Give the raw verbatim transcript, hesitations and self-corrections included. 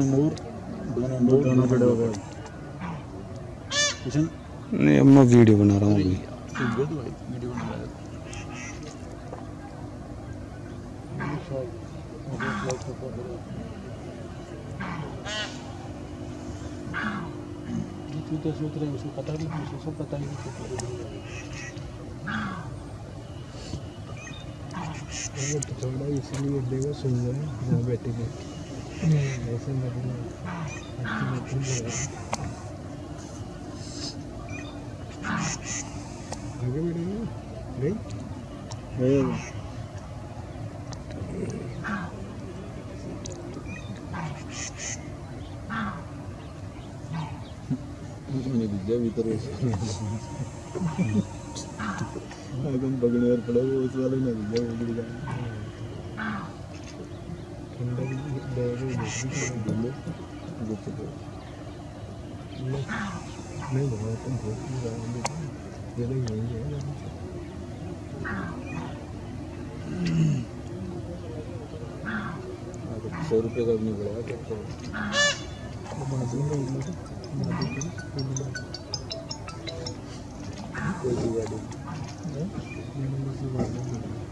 नहीं, अब मैं वीडियो बना रहा हूँ अभी। पता ऐसे आगे बढ़ेंगे नहीं। एकदम पकड़ने और पड़े वो उस वाले में सौ रुपये का भी नहीं पड़ेगा।